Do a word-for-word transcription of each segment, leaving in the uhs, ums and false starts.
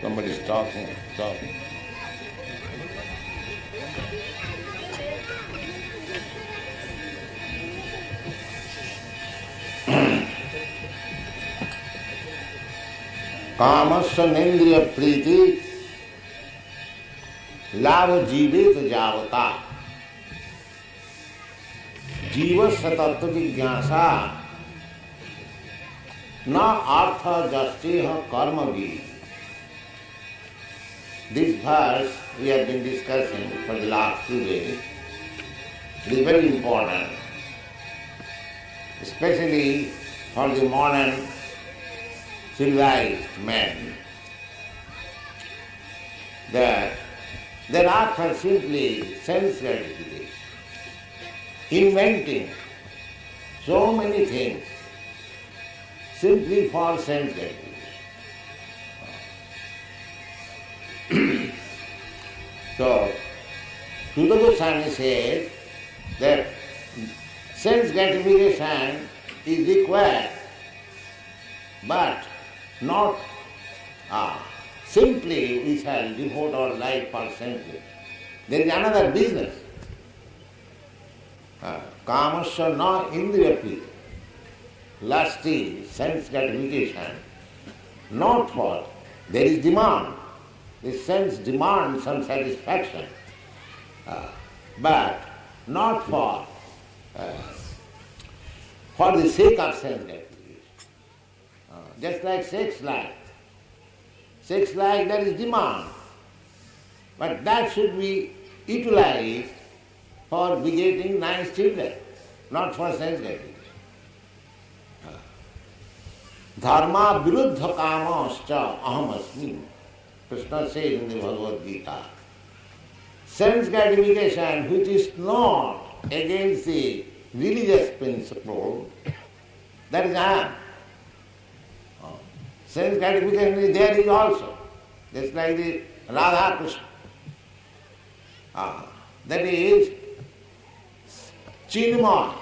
Somebody's talking. Talking. Kamasya nendriya priti lava jiveta javata. Jiva satartha vijnasa na artha jasteha karma vi. This verse we have been discussing for the last few days. It is very important, especially for the modern civilized men, that their acts are simply sense gratification, inventing so many things simply for sense gratification. So, Shuddha Goswami says that sense gratification is required, but not uh, simply we shall devote our life for sense gratification. There is another business. Uh, Kamasya na indriya priti, lusty sense gratification, not for, there is demand. The sense demands some satisfaction, uh, but not for uh, for the sake of sense gratification. Uh, just like sex life. Sex life, there is demand, but that should be utilized for begetting nice children, not for sense gratification. Uh, Dharma viruddha kamascha aham asmi. Krishna says in the Bhagavad Gita, sense gratification which is not against the religious principle, that is I am. Sense gratification is there is also, just like the Radha Krishna. Ah, that is Chinma,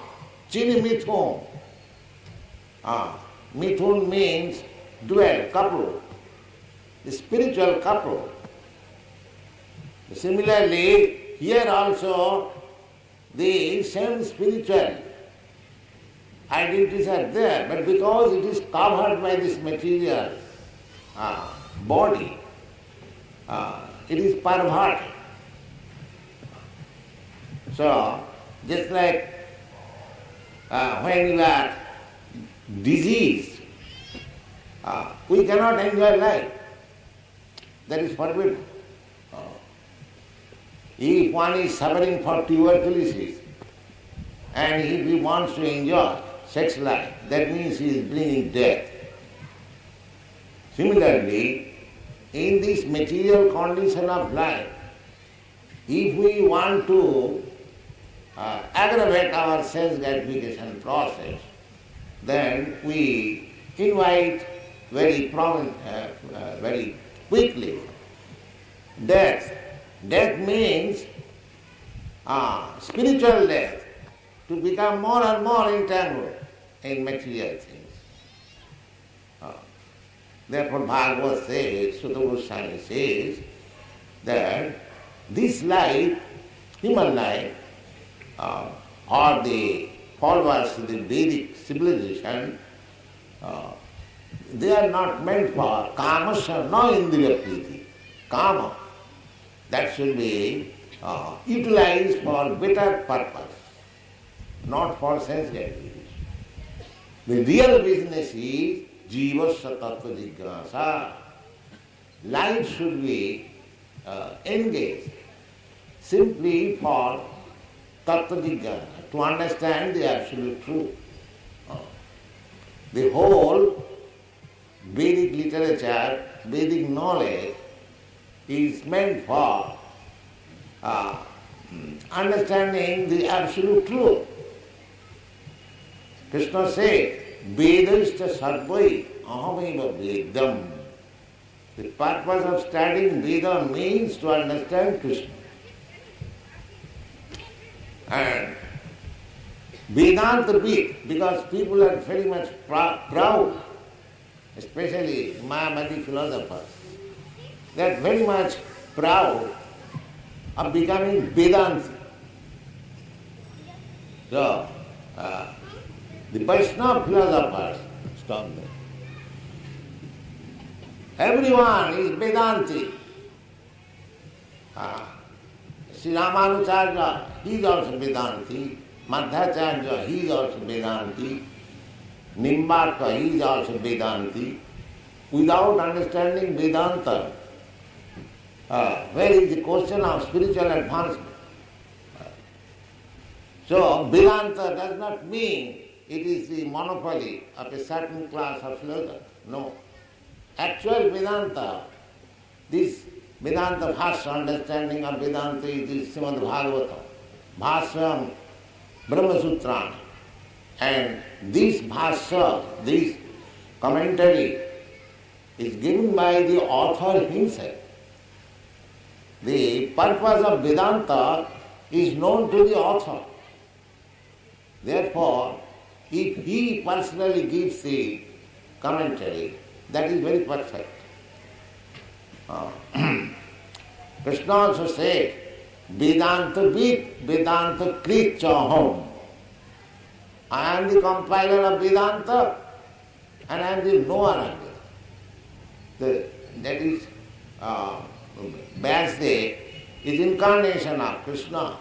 Chinimithun. Ah, Mithun means dual, couple. The spiritual couple. Similarly, here also the same spiritual identities are there, but because it is covered by this material uh, body, uh, it is perverted. So, just like uh, when you are diseased, uh, we cannot enjoy life. That is forbidden. Oh. If one is suffering for tuberculosis and if he wants to enjoy sex life, that means he is bringing death. Similarly, in this material condition of life, if we want to uh, aggravate our sense gratification process, then we invite very prominent, uh, uh, very quickly, death. Death means uh, spiritual death, to become more and more entangled in material things. Uh, therefore, Bhagavad says, Shuddha Goswami says, that this life, human life, uh, or the followers of the Vedic civilization, uh, they are not meant for kamasya na indriya priti. Kama, that should be uh, utilized for better purpose, not for sense gratification. The real business is jivasya tattva jignasa. Life should be uh, engaged simply for tattva jignasa, to understand the absolute truth. Uh, the whole Vedic literature, Vedic knowledge is meant for uh, understanding the absolute truth. Krishna said, Vedaishtha sarvai ahameva vedam. The purpose of studying Veda means to understand Krishna. And Vedanta Veda, because people are very much pr- proud, especially Mahamadi philosophers, They are very much proud of becoming Vedanti. So, uh, the Vaishnava philosophers stop them. Everyone is Vedanti. Uh, Sri Ramanujacharya, he is also Vedanti. Madhvacharya, he is also Vedanti. Nimbarka, he is also Vedanti. Without understanding Vedanta, uh, where is the question of spiritual advancement? So, Vedanta does not mean it is the monopoly of a certain class of philosophy. No. Actual Vedanta, this Vedanta Bhasya understanding of Vedanta is the Srimad Bhagavatam, Bhasyam, Brahma Sutra. And this Bhasya, this commentary, is given by the author himself. The purpose of Vedanta is known to the author. Therefore, if he personally gives the commentary, that is very perfect. Uh, Krishna also said, Vedanta vid, Vedanta krit chaham. I am the compiler of Vedanta and I am the knower of Vedanta. The, that is, uh, Vyasdev is incarnation of Krishna.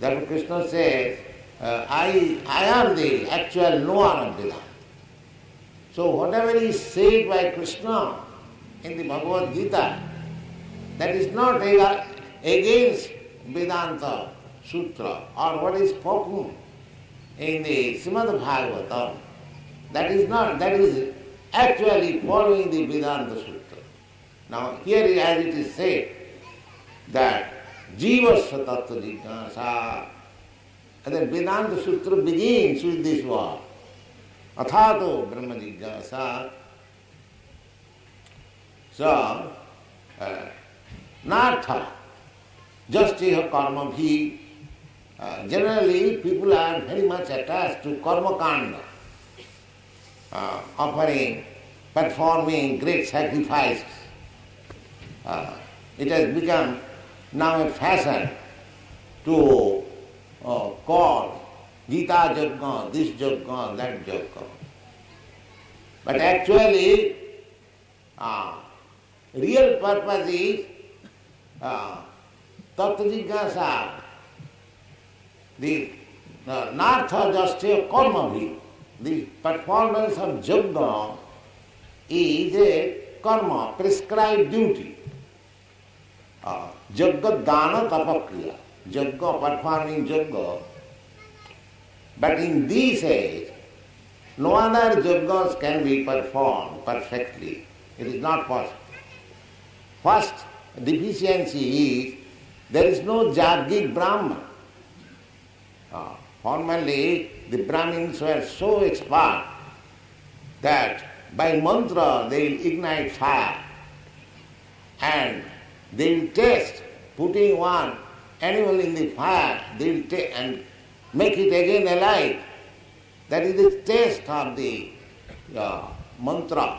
Therefore Krishna says, uh, I, I am the actual knower of Vedanta. So whatever is said by Krishna in the Bhagavad Gita, that is not against Vedanta Sutra or what is spoken in the Srimad Bhagavatam, that is not, that is actually following the Vedanta Sutra. Now here as it is said that Jivasya Tattva Jignasa, and then Vedanta Sutra begins with this word. Athato Brahma Jignasa. So, uh, Nartha, Jastiha Karma Bhi. Uh, generally, people are very much attached to Karma Kanda, uh, offering, performing great sacrifices. Uh, it has become now a fashion to uh, call Gita Yajna, this Yajna, that Yajna. But actually, uh, real purpose is uh, Tattva Jignasa, the uh, Nartha Jastiya Karma Bhi. The performance of Yajna is a karma, prescribed duty. Uh, Yajna Dana Tapakriya, Yajna, performing Yajna. But in these age, no other yajnas can be performed perfectly. It is not possible. First deficiency is there is no Jagic Brahman. Uh, formerly, the Brahmins were so expert that by mantra they will ignite fire and they will test putting one animal in the fire. They will ta- and make it again alive. That is the taste of the uh, mantra.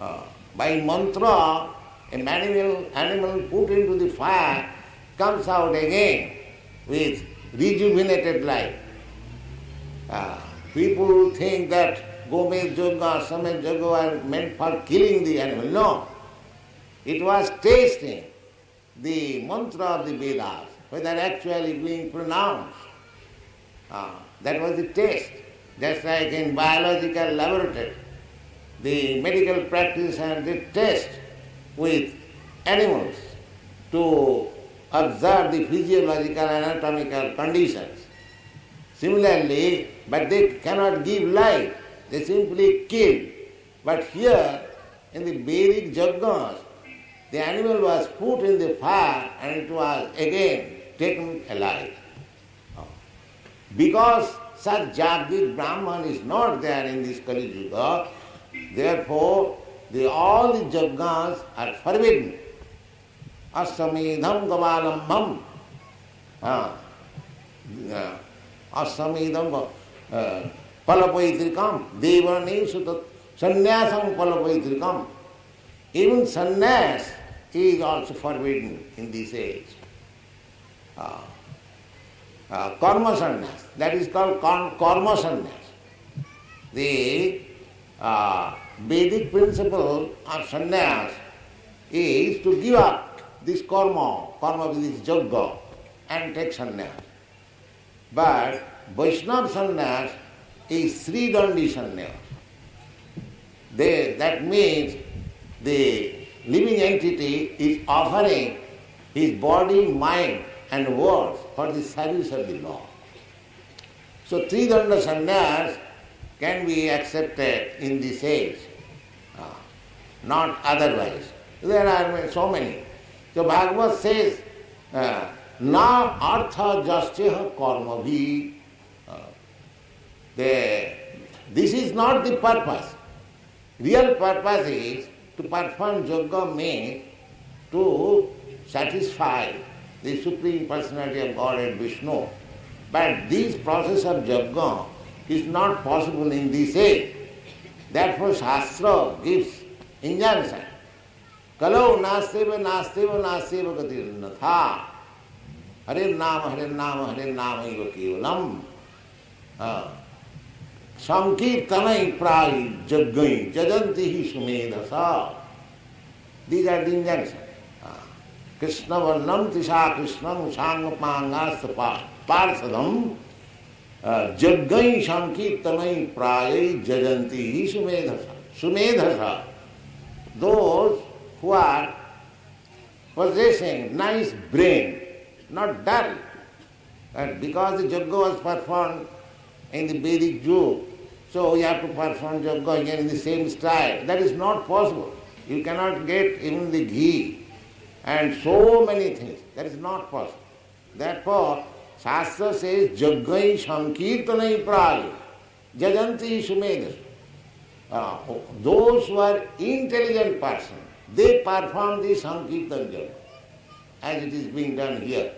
Uh, by mantra, an animal, animal put into the fire comes out again with rejuvenated life. Uh, people think that Gomes Yoga, Samet Yoga are meant for killing the animal. No. It was tasting the mantra of the Vedas, whether actually being pronounced. Ah, that was the test. Just like in biological laboratory, the medical practitioners did test with animals to observe the physiological anatomical conditions. Similarly, but they cannot give life, they simply kill. But here, in the Vedic Yajnas, the animal was put in the fire and it was again taken alive. Because such Jagic Brahman is not there in this Kali Yuga, therefore the, all the yajnas are forbidden. Asamidham gavalambham. Ah. Uh, Asamidham uh, palapaitrikam. Devani sutat sannyasam palapaitrikam. Even sannyas is also forbidden in this age. Uh, uh, karma sannyas, that is called karma sannyas. The uh, Vedic principle of sannyas is to give up this karma, karma with its yajna, and take sannyas. But Vaishnava sannyas is Sri Dandi sannyas. They, that means the living entity is offering his body, mind and words for the service of the Lord. So Sri Danda sannyas can be accepted in this age, not otherwise. There are so many. So Bhagavad says, uh, na artha jasya karma bhi. Uh, they, this is not the purpose. Real purpose is to perform yoga means to satisfy the Supreme Personality of Godhead Vishnu. But this process of yoga is not possible in this age. Therefore Shastra gives injunction. Kalau nāseva nāseva nāseva gatirnatha. Hare nama, hare nama, hare nama iva kevalam. Sankirtanai prayi jaggai jajantihi sumedasa. These are the injunctions. Krishna varnam tisha krishnam sangapangastapa parsadam jaggai sankirtanai prayi jajantihi sumedasa. Sumedasa. Those who are possessing nice brain, not dull. And because the yajna was performed in the Vedic Jew, so we have to perform yajna again in the same style. That is not possible. You cannot get even the ghee and so many things. That is not possible. Therefore, Shastra says, yajna sankirtanai prayi jajanti sumedas. Uh, those who are intelligent persons, they perform the Sankirtan Yajna, as it is being done here.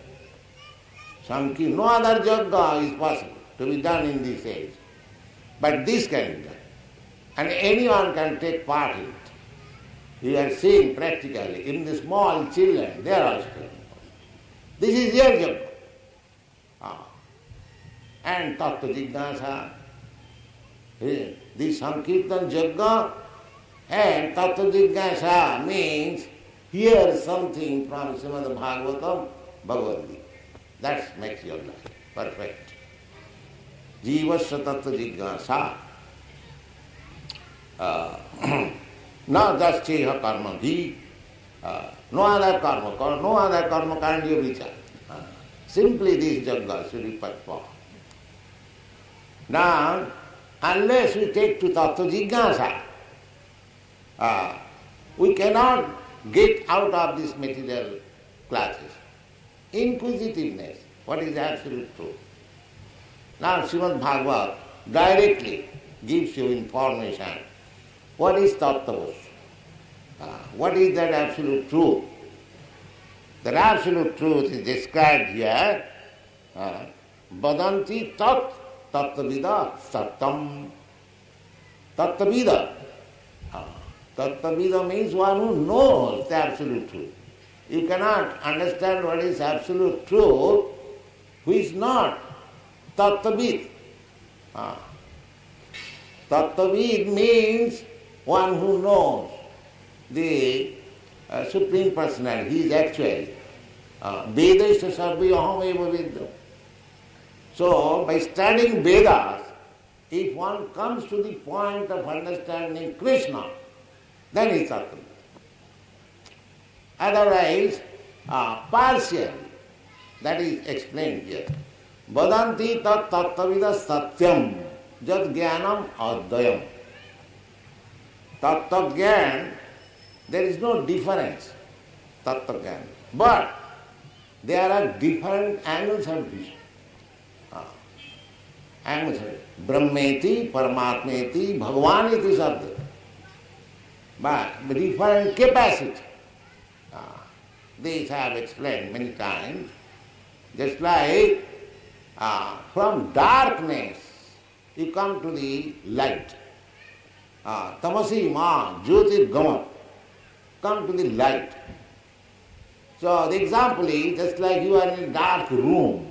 Sankirtan, no other yajna is possible to be done in this age. But this can be done. And anyone can take part in it. You are seeing practically, even the small children, they are also taking part. This is your yajna. Ah. And Tattva Jignasa, this Sankirtan Yajna and Tattva Jignasa means hear something from Srimad Bhagavatam, Bhagavad Gita. That makes your life perfect. Jīvasya Tattva Jignasa. Na jasceha karma bhi. No other karma, no other karma can you reach. Uh, simply this yajna should be performed. Now, unless we take to Tattva Jignasa, Uh, we cannot get out of these material classes. Inquisitiveness, what is absolute truth? Now Srimad Bhagavad directly gives you information. What is Tattavas? Uh, what is that absolute truth? That absolute truth is described here. Uh, Vadanti tat tattavida sattam. Tattavida. Tattavida means one who knows the absolute truth. You cannot understand what is absolute truth who is not tattavid. Ah. Tattavid means one who knows the uh, Supreme Personality. He is actually Vedasya sarve aham eva vedam. So, by studying Vedas, if one comes to the point of understanding Krishna, then it's Tattva. Otherwise, uh, partially, that is explained here. Vadanti tat tattavida satyam jat jnanam adayam. Tattva jnana, there is no difference. Tattva jnana. But there are different angles of vision. Uh, angles of vision. Brahmeti, Paramatmeti, Bhagavaneti Sabda. But different capacity. Ah, these I have explained many times. Just like ah, from darkness you come to the light. Ah, tamasi ma jyotir gama. come to the light. So the example is just like you are in a dark room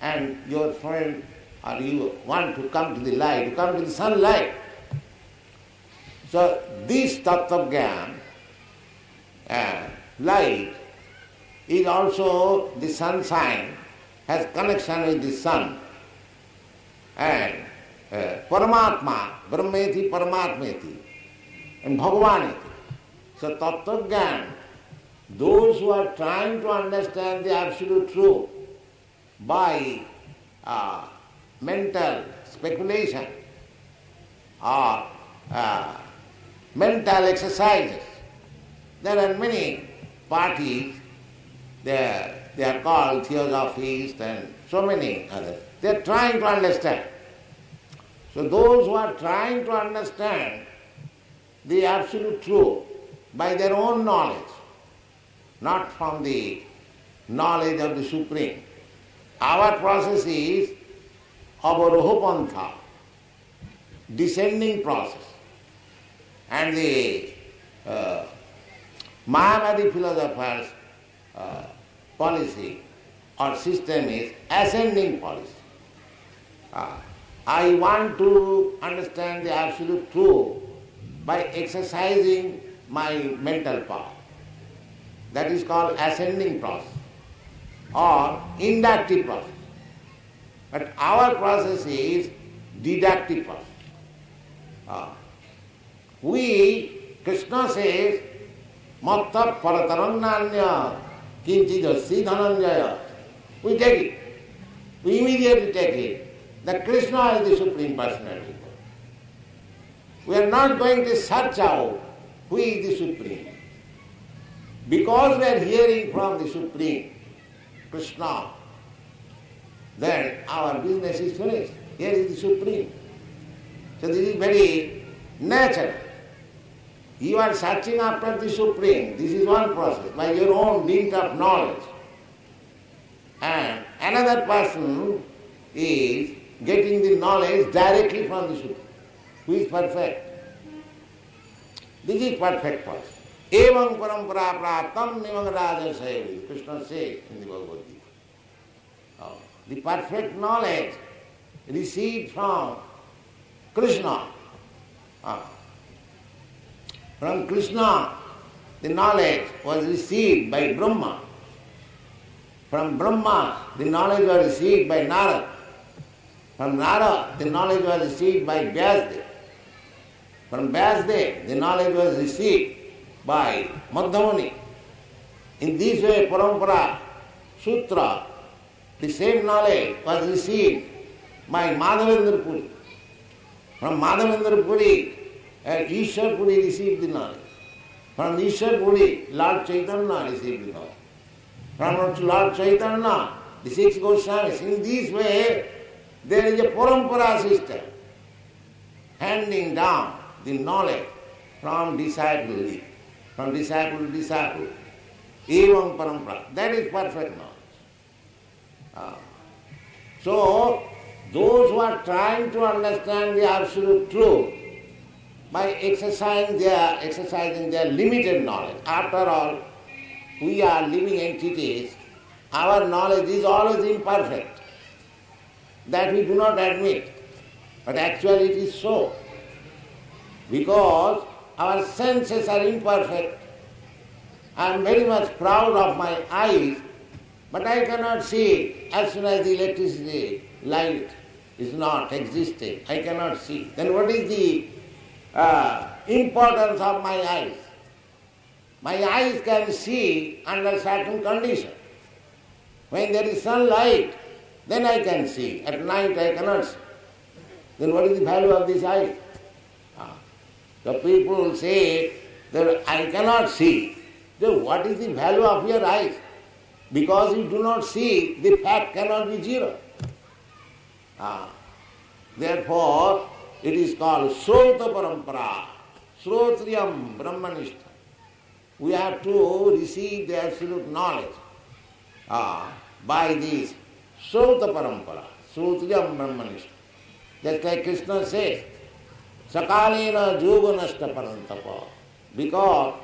and your friend or you want to come to the light, you come to the sunlight. So this Tattva-jnana, uh, light, is also the sunshine, has connection with the sun. And uh, Paramatma, Brahmeti Paramatmeti, and Bhagavaneti. So Tattva-jnana, those who are trying to understand the Absolute Truth by uh, mental speculation or uh, mental exercises, there are many parties, they they are called theosophists and so many others. They are trying to understand. So those who are trying to understand the Absolute Truth by their own knowledge, not from the knowledge of the Supreme. Our process is avarohapantha, descending process. And the uh, Mahavadi philosophers' uh, policy or system is ascending policy. Uh, I want to understand the Absolute Truth by exercising my mental power. That is called ascending process or inductive process. But our process is deductive process. Uh, we, Krishna says, matta paratarannanya kinchidassi dhananjaya. We take it. We immediately take it that Krishna is the Supreme Personality. We are not going to search out who is the Supreme. Because we are hearing from the Supreme, Krishna, then our business is finished. Here is the Supreme. So this is very natural. You are searching after the Supreme. This is one process, by your own link of knowledge. And another person is getting the knowledge directly from the Supreme, who is perfect. This is perfect process. Evam parampara praptam nimang rajasayavi. Krishna says in the Bhagavad Gita. Oh, the perfect knowledge received from Krishna. Ah. From Krishna, the knowledge was received by Brahma. From Brahma, the knowledge was received by Narada. From Narada, the knowledge was received by Vyasdev. From Vyasdev, the knowledge was received by Madhavani. In this way, Parampara, Sutra, the same knowledge was received by Madhavendra Puri. From Madhavendra Puri, Ishwar Puri received the knowledge. From Ishwar Puri, Lord Chaitanya received the knowledge. From Lord Chaitanya, the six Goswamis. In this way, there is a Parampara system handing down the knowledge from disciple to From disciple to disciple, evam parampara. That is perfect knowledge. Uh, so, those who are trying to understand the Absolute Truth by exercising their, exercising their limited knowledge. After all, we are living entities. Our knowledge is always imperfect. That we do not admit. But actually it is so. Because our senses are imperfect. I am very much proud of my eyes, but I cannot see as soon as the electricity, light is not existing. I cannot see. Then what is the uh, importance of my eyes? My eyes can see under certain conditions. When there is sunlight, then I can see. At night I cannot see. Then what is the value of this eye? The people say that I cannot see. Then what is the value of your eyes? Because you do not see, the fact cannot be zero. Ah. Therefore, it is called Srota Parampara, Srotriyam Brahmanistha. We have to receive the Absolute Knowledge ah, by this Srota Parampara, Srotriyam Brahmanistha. Just like Krishna says, Sakalena Yoganashta Parantapa. Because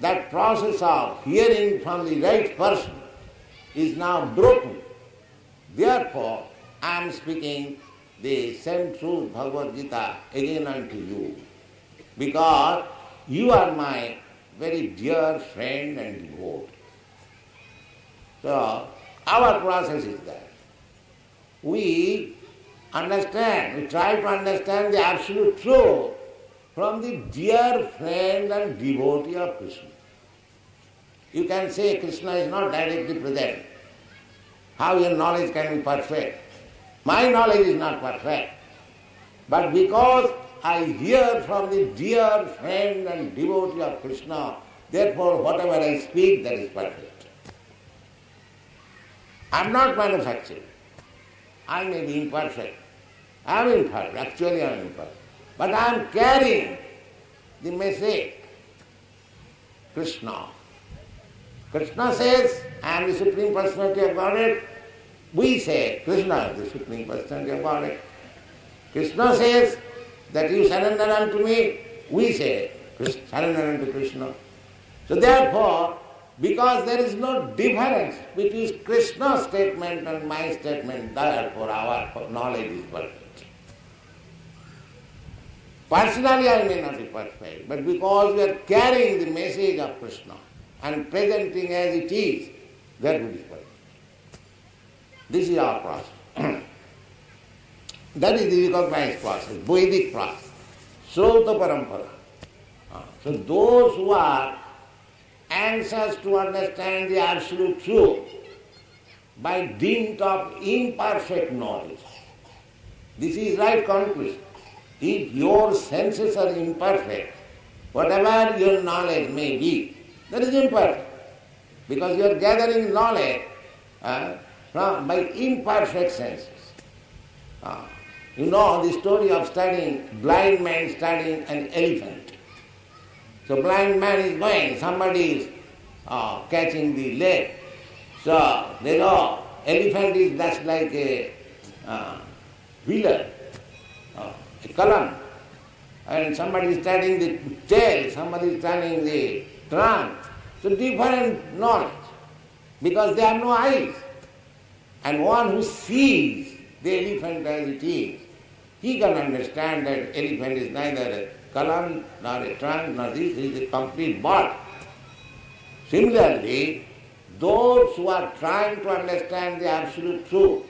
that process of hearing from the right person is now broken. Therefore, I am speaking the same truth, Bhagavad Gita, again unto you, because you are my very dear friend and devotee. So, our process is that we understand, we try to understand the absolute truth from the dear friend and devotee of Krishna. You can say Krishna is not directly present. How your knowledge can be perfect? My knowledge is not perfect. But because I hear from the dear friend and devotee of Krishna, therefore whatever I speak, that is perfect. I am not manufactured. I may be imperfect. I am imperfect. Actually I am imperfect. But I am carrying the message. Krishna. Krishna says, I am the Supreme Personality of Godhead. We say, Krishna is the Supreme Personality of Godhead. Krishna says that you surrender unto me. We say, surrender unto Krishna. So therefore, because there is no difference between Krishna's statement and my statement, therefore our knowledge is perfect. Personally I may not be perfect, but because we are carrying the message of Krishna and presenting as it is, that will be perfect. This is our process. That is the recognized process, Vedic process, Srota Parampara. So those who are anxious to understand the absolute truth by dint of imperfect knowledge, this is right conclusion. If your senses are imperfect, whatever your knowledge may be, that is imperfect. Because you are gathering knowledge uh, from, by imperfect senses. Uh, you know the story of studying, blind man studying an elephant. So blind man is going, somebody is uh, catching the leg. So they know elephant is just like a uh, pillar, uh, a column. And somebody is studying the tail, somebody is studying the trunk. So different knowledge, because they have no eyes. And one who sees the elephant as it is, he can understand that elephant is neither a column, nor a trunk, nor this, it is a complete body. Similarly, those who are trying to understand the absolute truth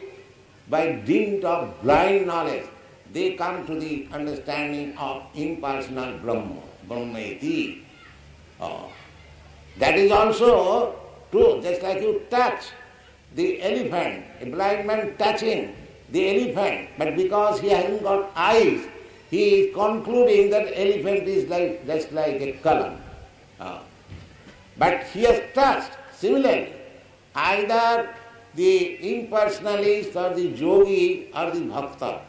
by dint of blind knowledge, they come to the understanding of impersonal Brahma, Brahmaiti. Oh. That is also true, just like you touch the elephant, a blind man touching the elephant, but because he hasn't got eyes, he is concluding that elephant is like just like a column. Uh, but he has touched. Similarly, either the impersonalist or the yogi or the bhakta,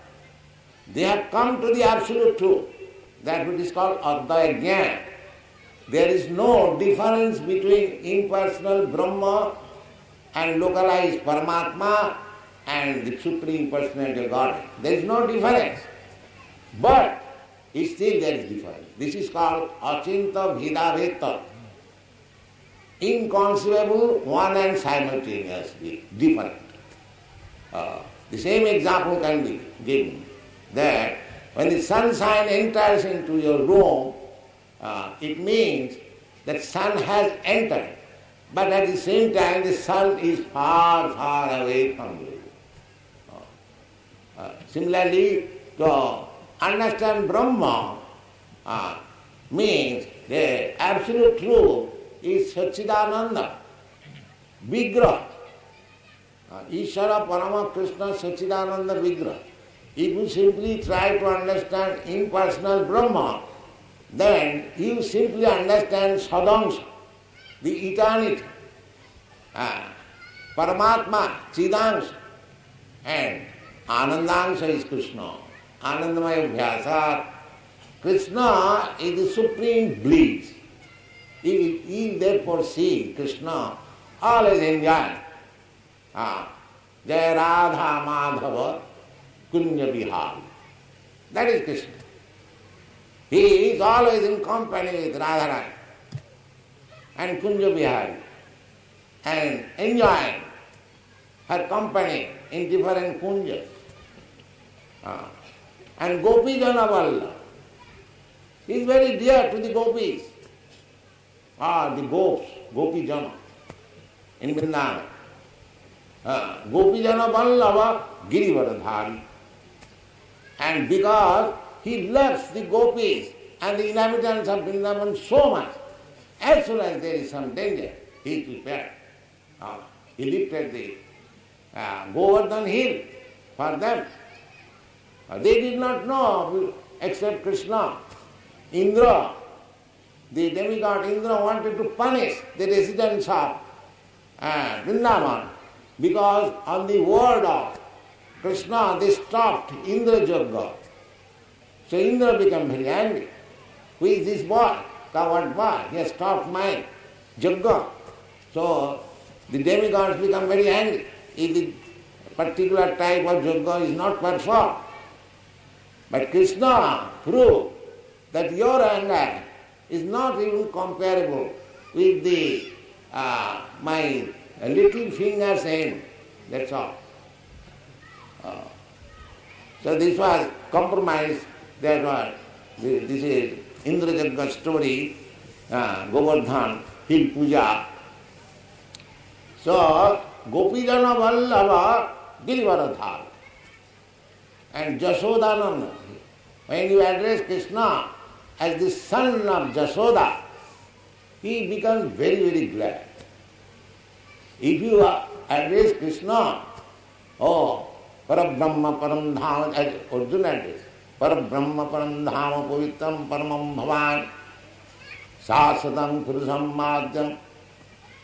they have come to the absolute truth, that which is called Advaya Jnana. There is no difference between impersonal Brahma and localized Paramatma and the Supreme Personality of Godhead. There is no difference. But still there is difference. This is called Achinta Bhidaveta. Inconceivable, one and simultaneously different. Uh, the same example can be given, that when the sunshine enters into your room, uh, it means that sun has entered. But at the same time, the sun is far, far away from you. Uh, similarly, to understand Brahma uh, means the absolute truth is Satchidananda, Vigraha. Uh, Ishvara Parama Krishna Satchidananda Vigraha. If you simply try to understand impersonal Brahma, then you simply understand Sadamsa, the eternity, uh, Paramatma, Chidamsa, and Anandamsa is Krishna. Anandamaya Bhyasar. Krishna is the supreme bliss. He, he therefore see Krishna, always enjoy. Uh, Jai Radha Madhava Kunya Vihari. That is Krishna. He is always in company with Radharani. and Kunja Vihari and enjoying her company in different kunjas. Ah. And Gopi Janavalla is very dear to the Gopis. Ah, the Gops, Gopi Jana in Vrindavan. Ah. Gopi Janavallava Girivardhari. And because he loves the Gopis and the inhabitants of Vrindavan so much, as soon as there is some danger, he prepared. Uh, he lifted the uh, Govardhan hill for them. Uh, they did not know except Krishna. Indra, the demigod Indra, wanted to punish the residents of uh, Vrindavan because on the word of Krishna they stopped Indra Yajna. So Indra became very angry. Who is this boy? Coward boy. He has stopped my Yajna. So the demigods become very angry if the particular type of yajna is not performed. But Krishna proved that your anger is not even comparable with the uh, my little finger's end. That's all. Uh, so this was compromise. That was this is Indra Yajna story, uh, Govardhan Hill Puja. So, Gopijana Vallava Girivardhari. And Jasodananda, when you address Krishna as the son of Jasoda, he becomes very, very glad. If you address Krishna, oh, Parabrahma Param Dhama, as Arjuna addressed, Parabrahma Param Dhama Pavitram Paramam Bhavan, Sasadam Purusam Madhyam.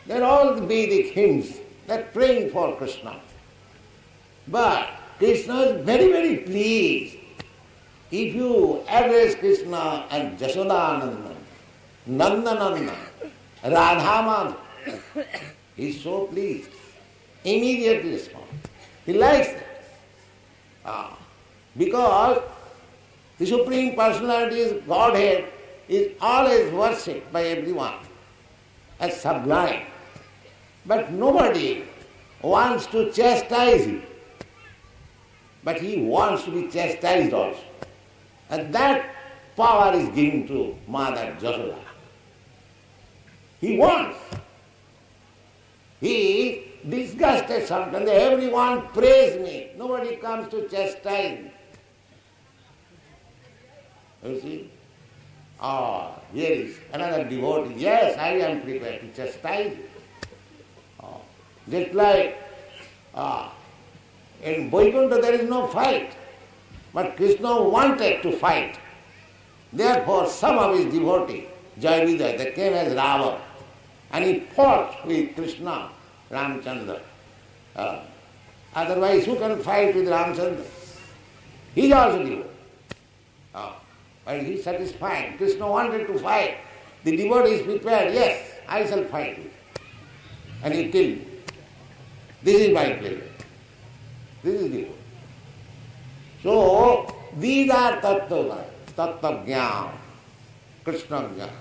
They're all the Vedic hymns that praying for Krishna. But Krishna is very, very pleased if you address Krishna and Jasodananda, Nandananda, Radhamana. He's so pleased. Immediately responds. He likes it. Ah. Because the Supreme Personality is Godhead, is always worshipped by everyone as sublime. But nobody wants to chastise him. But he wants to be chastised also. And that power is given to Mother Jasoda. He wants. He is disgusted sometimes. Everyone prays me. Nobody comes to chastise me. You see? Ah, oh, here is another devotee. Yes, I am prepared to chastise you. Oh. Just like uh, in Vaikuntha there is no fight. But Krishna wanted to fight. Therefore, some of his devotees, Jai Vijay, they came as Ravana. And he fought with Krishna, Ramchandra. Uh, otherwise, who can fight with Ramchandra? He is also devotee. Uh, And he satisfied. Krishna wanted to fight. The devotee is prepared. Yes, I shall fight you. And he killed me. This is my pleasure. This is devotee. So, these are tattvas, tattva-jnana, Krishna-jnana.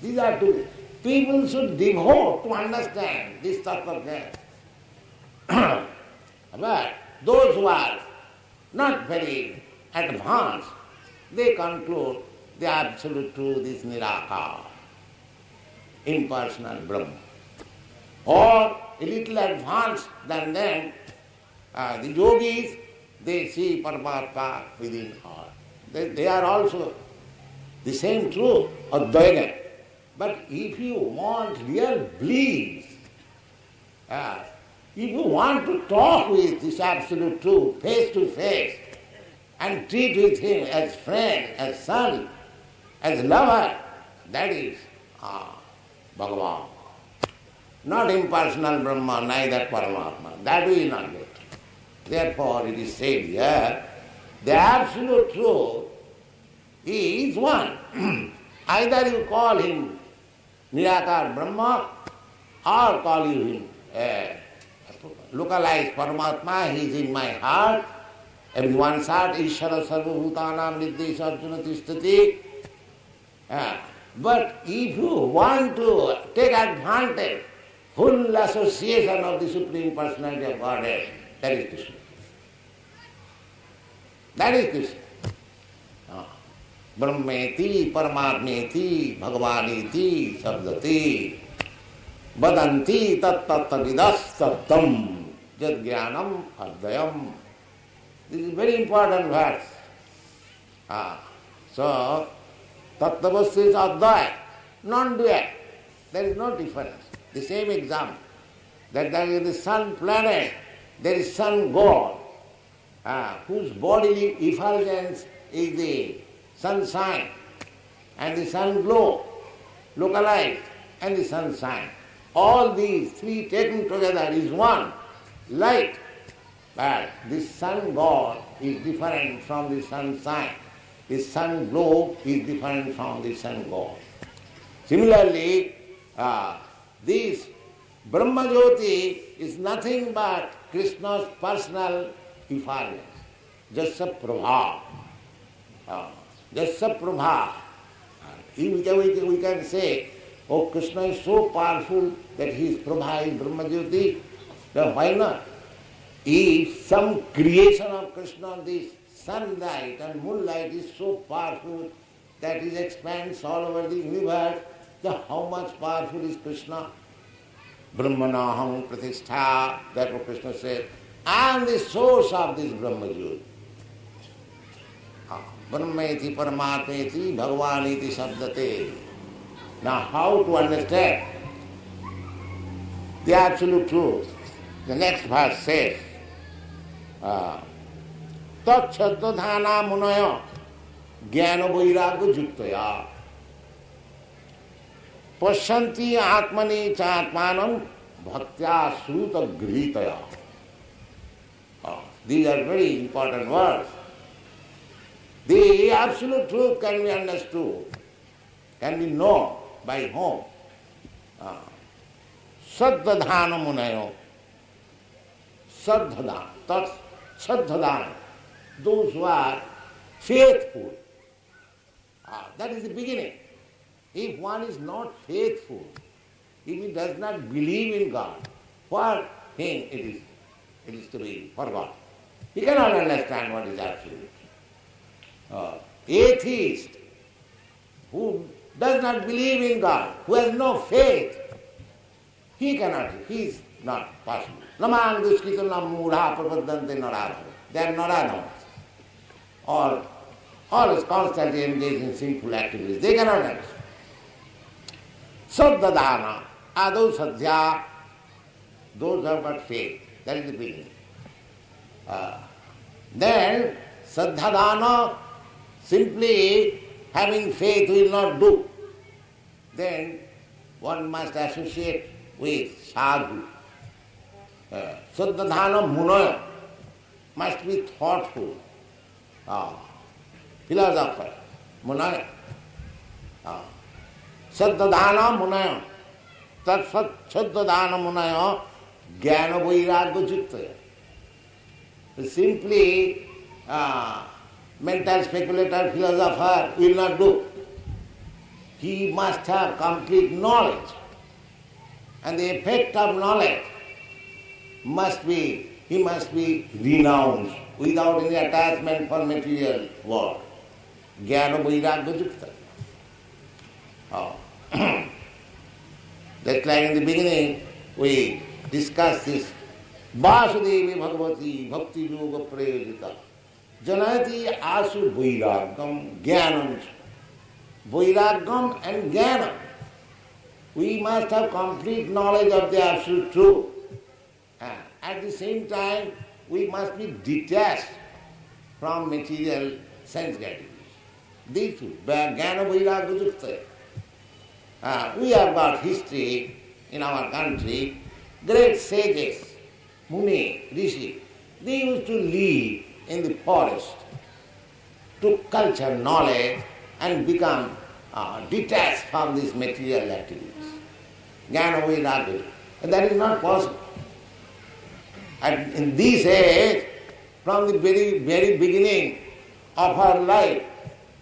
These are two. People should devote to understand this tattva-jnana. But those who are not very advanced, they conclude the absolute truth is Nirakar, impersonal Brahma. Or a little advanced than them, uh, the yogis, they see Paramatma within all. They, they are also the same truth, Advaita. But if you want real bliss, uh, if you want to talk with this absolute truth face to face, and treat with him as friend, as son, as lover, that is ah, Bhagavan. Not impersonal Brahma, neither Paramatma. That we will not get. Therefore it is said here, the absolute truth is one. Either you call him Nirakar Brahma or call you him eh, localized Paramatma, he is in my heart. Everyone's heart, Ishara Sarvabhutanam Nirdesha Arjuna Tishtati. But if you want to take advantage full association of the Supreme Personality of Godhead, that is Krishna. That is Krishna. Brahmeti, Paramatmeti, Bhagavaneti, Sabdati, Vadanti tat tattavidas saptam jad jnanam advayam. This is very important verse. Ah. So, tattvavasthu is advaya, non-dual. There is no difference. The same example. That there is the sun planet, there is sun god, ah, whose bodily effulgence is the sunshine and the sun glow, localized, and the sunshine. All these three taken together is one light. But this sun god is different from the sunshine. This sun glow is different from the sun god. Similarly, uh, this Brahma Jyoti is nothing but Krishna's personal effulgence. Jasya Prabha. Uh, Jasya Prabha. We can, we can say, oh, Krishna is so powerful that he is Prabha, is Brahma Jyoti. Now why not? If some creation of Krishna, this sunlight and moonlight is so powerful that it expands all over the universe, then how much powerful is Krishna? Brahmanaham pratishtha, that's what Krishna said. I am the source of this Brahma Jyoti. Brahmeti, Paramatmeti, Bhagavaneti, Sabdate. Now how to understand the absolute truth? The next verse says, Tatchatadhana munaya jnana vairagya yuktaya pasyanti atmani chatmanam bhaktya sruta grihitaya. These are very important words. The absolute truth can be understood, can be known by whom? Saddhadhana munaya. Saddhadana, that's saddhadana. Those who are faithful. Ah, that is the beginning. If one is not faithful, if he does not believe in God, for him it is, it is to be for God. He cannot understand what is absolute. Uh, atheist, who does not believe in God, who has no faith, he cannot, he is not possible. Naman dushkita namura prapadante narada. They are naradamas. All, all is constantly engaged in sinful activities. They cannot understand. Saddhadana, adho sadhya, those have got faith. That is the beginning. Uh, then, saddhadana, simply having faith will not do. Then, one must associate with sadhu. Uh, Saddhadhana munaya must be thoughtful. Uh, philosopher, munaya. Uh, Saddhadhana munaya. Tat sat saddhadhana munaya jnana vairagya yuktaya. Simply uh, mental speculator, philosopher will not do. He must have complete knowledge. And the effect of knowledge must be, he must be renounced without any attachment for material world. Jnana vairagya yukta. Oh. Just like in the beginning, we discussed this. Vasudevi Bhagavati Bhakti Yoga Prayojita Janati Asu Vairagam Jnanam. Vairagam and Jnanam. We must have complete knowledge of the absolute truth. At the same time, we must be detached from material sense gratification. These two, jnana vairagya yuktaya. We have got history in our country. Great sages, muni, rishi, they used to live in the forest, took culture, knowledge, and become uh, detached from these material activities. Jnana vairagya yuktaya. And that is not possible. And in this age, from the very, very beginning of our life,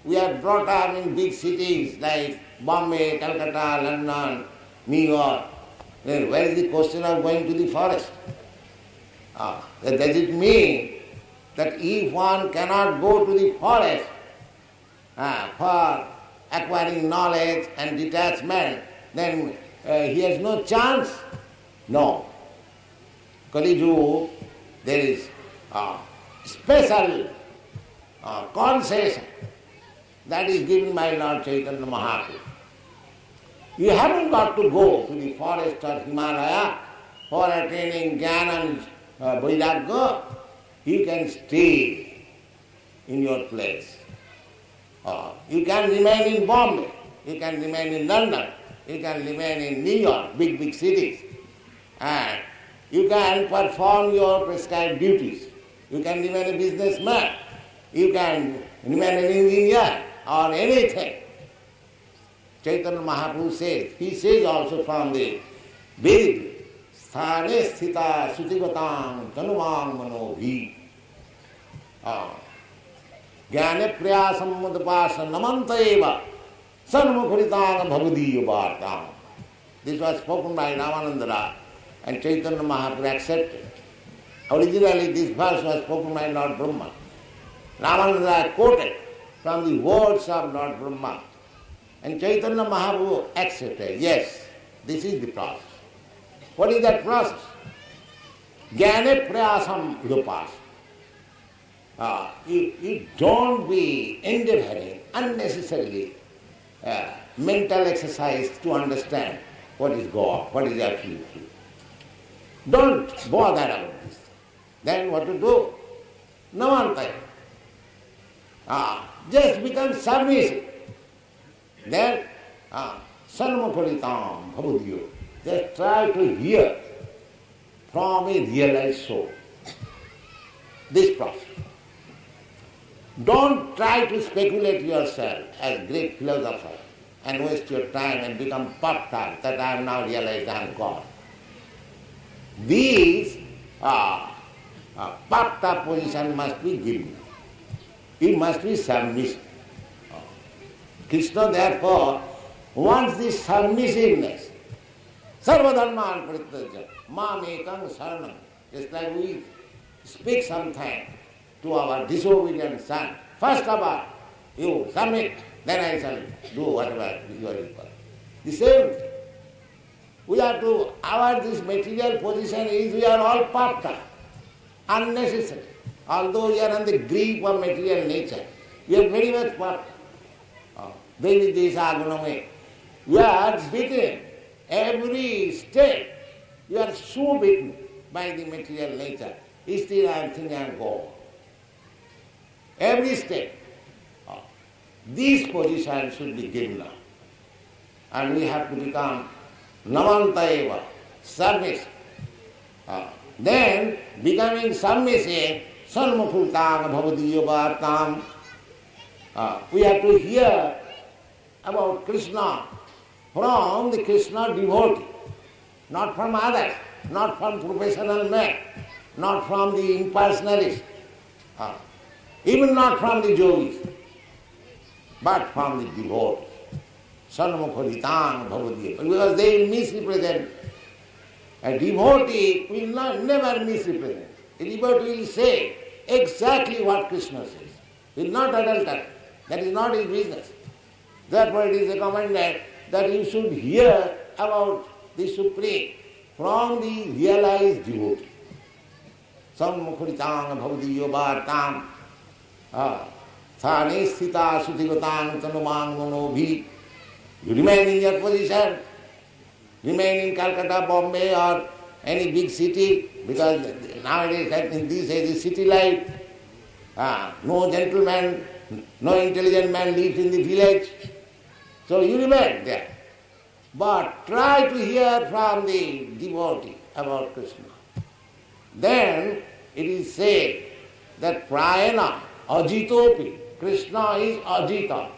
We are brought up in big cities like Bombay, Calcutta, London, New York. Then where is the question of going to the forest? Ah, does it mean that if one cannot go to the forest ah, for acquiring knowledge and detachment, then uh, he has no chance? No. Kali Yuga, there is a special uh, concession that is given by Lord Chaitanya Mahaprabhu. You haven't got to go to the forest or Himalaya for attaining jnana and vairagya. You can stay in your place. Uh, you can remain in Bombay, you can remain in London, you can remain in New York, big, big cities. And you can perform your prescribed duties. You can remain a businessman. You can remain an engineer or anything. Chaitanya Mahaprabhu says, he says also from the Vedic, Sthane sthita sutivatam tanumam manobhi. Jnana priya sammadapasa namanta eva sanmukharitana bhavadiya bhartam. This was spoken by Ramanandara. And Chaitanya Mahaprabhu accepted. Originally this verse was spoken by Lord Brahma. Ramananda quoted from the words of Lord Brahma. And Chaitanya Mahaprabhu accepted, yes, this is the process. What is that process? Jnana prayasam udupasam. Uh, you, you don't be endeavoring unnecessarily uh, mental exercise to understand what is God, what is absolute truth. Don't bother about this. Then what to do? Namantaya. Ah, just become submissive. Then, ah, sarvakaritam bhavadyo. Just try to hear from a realized soul. This process. Don't try to speculate yourself as great philosopher and waste your time and become part-time that I am now realized I am God. These uh, uh, patta position must be given. It must be submissive. Krishna therefore wants this submissiveness. Sarvadharman pratyajja, mam ekam saranam. Just like we speak sometimes to our disobedient son. First of all, you submit, then I shall do whatever you are required. The same thing. We are to, our this material position is we are all patta, unnecessary. Although we are on the grip of material nature, we are very much patta. We are beaten every step. We are so beaten by the material nature. Still I am thinking I am God. Every step. These positions should be given up. And we have to become Namantayeva, service. Uh, then, becoming submissive, sarmakultang bhavadiyobartam. Uh, we have to hear about Krishna from the Krishna devotee, not from others, not from professional men, not from the impersonalists, uh, even not from the yogis, but from the devotee. Sarvamukharitana bhavadya. Because they misrepresent. A devotee will not, never misrepresent. A devotee will say exactly what Krishna says. He will not adulterate. That is not his business. Therefore it is recommended that you should hear about the Supreme from the realized devotee. Sarvamukharitana bhavadya bhartam thane sthita sutigatan tanumang manobhi. You remain in your position, remain in Calcutta, Bombay or any big city, because nowadays in these days city life. Ah, no gentleman, no intelligent man lives in the village. So you remain there. But try to hear from the devotee about Krishna. Then it is said that prayana, ajitopi, Krishna is ajita.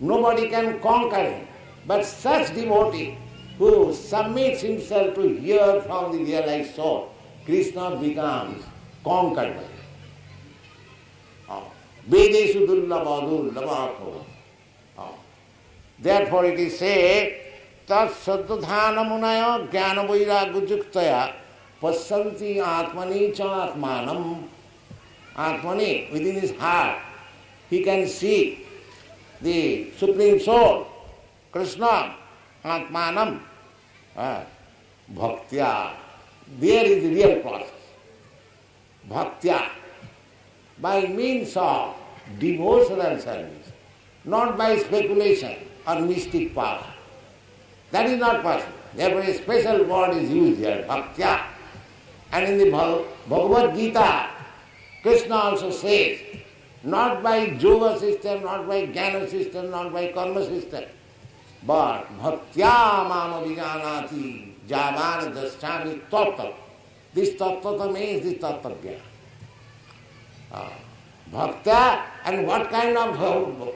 Nobody can conquer him. But such devotee who submits himself to hear from the realized soul, Krishna becomes conquered by him. Vedeshu dullabadul labhakho. Therefore it is said, tat saddhana munaya jnana vairagya yuktaya pasanti atmani cha atmanam. Atmani, within his heart, he can see the Supreme Soul, Krishna, Atmanam, Bhaktya. There is the real process. Bhaktya, by means of devotional service, not by speculation or mystic power. That is not possible. Therefore a special word is used here, Bhaktya. And in the Bhagavad Gita, Krishna also says, not by yoga system, not by jnana system, not by karma system, but bhaktya mama vijanati javana dasyami tattva. This tattva means this tattvya. Uh, bhaktya, and what kind of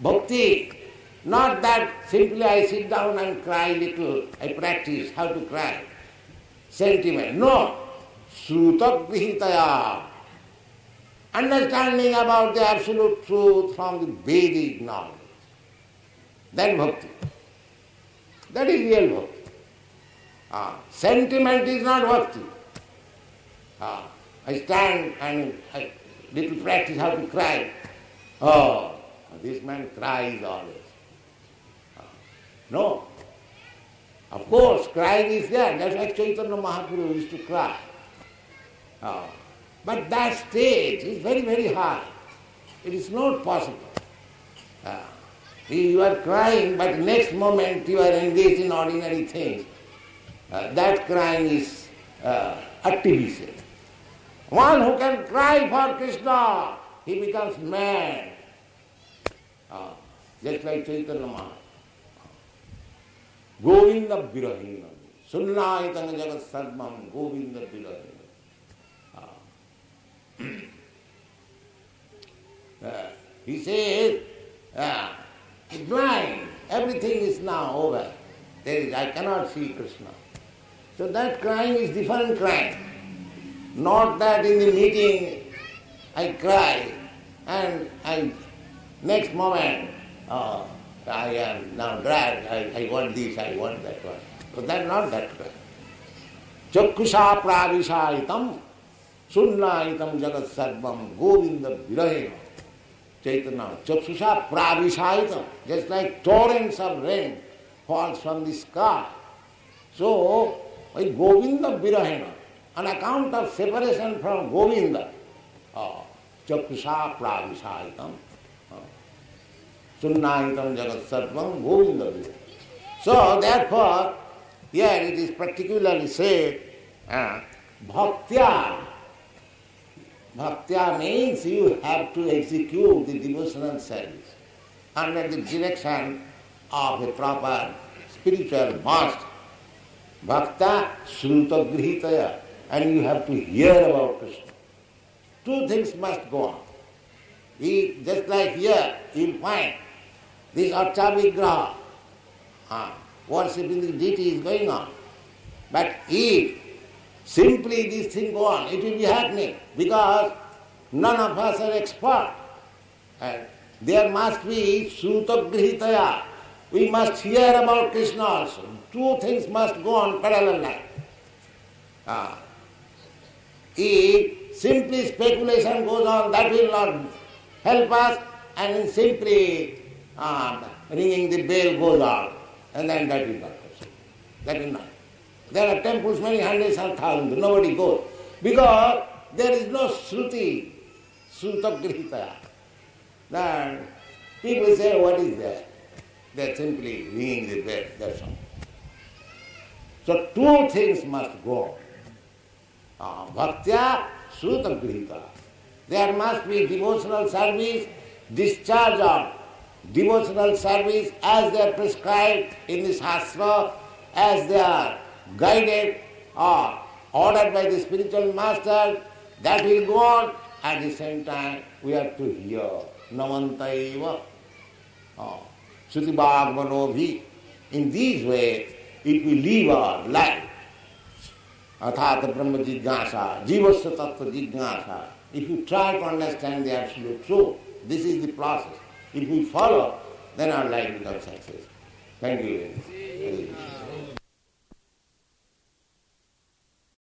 bhakti? Not that simply I sit down and cry little, I practice how to cry, sentiment. No, sruta grihitaya. Understanding about the absolute truth from the Vedic knowledge. Then bhakti. That is real bhakti. Ah, sentiment is not bhakti. Ah, I stand and I little practice how to cry. Oh, this man cries always. Ah, no. Of course, crying is there. That's why Chaitanya Mahaprabhu used to cry. Ah. But that stage is very, very high. It is not possible. Uh, you are crying, but next moment you are engaged in ordinary things. Uh, that crying is uh, artificial. One who can cry for Krishna, he becomes mad. Uh, just like Chaitanya Mahaprabhu. Govinda Virahinam. Sunnayitanga jagat sarvam Govinda Virahinam. Uh, he says, uh, it's blind, everything is now over. There is, I cannot see Krishna. So that crying is different crying. Not that in the meeting I cry and I, next moment uh, I am now glad, I, I want this, I want that one. So that's not that crying. Chakkusha pravishaitam. Sunnaitam jagat sarvam govinda virahena. Chaitanya, chakshusha pravishaitam. Just like torrents of rain falls from the sky. So, by govinda virahena, on account of separation from govinda, chakshusha pravishaitam. Sunnaitam jagat sarvam govinda virahena. So, therefore, here it is particularly said, bhaktya. Bhaktya means you have to execute the devotional service under the direction of a proper spiritual master. Bhakta sruta grihitaya, and you have to hear about Krishna. Two things must go on. We, just like here, you'll find this archavigraha, uh, worshipping the deity is going on. But if simply this thing go on, it will be happening, because none of us are expert. And there must be sruta grihitaya. We must hear about Krishna also. Two things must go on parallel line. Ah. If simply speculation goes on, that will not help us, and simply ah, ringing the bell goes on, and then that will not help. That will not. There are temples, many hundreds and thousands, nobody goes. Because there is no Shruti, Sruta Grihitaya. Then people say, what is that? They are simply ringing the bell, that's all. So two things must go. Uh, bhaktya, Sruta Grihitaya. There must be devotional service, discharge of devotional service as they are prescribed in the Shastra, as they are guided or ordered by the spiritual master, that will go on. At the same time, we have to hear Namantaiva, Shruti Bhagavano. In these ways, it will leave our life. Athata Brahma Jidnasa, Jivasya Tattva Jidnasa. If you try to understand the absolute truth, This is the process. If we follow, then our life becomes successful. Thank you very much.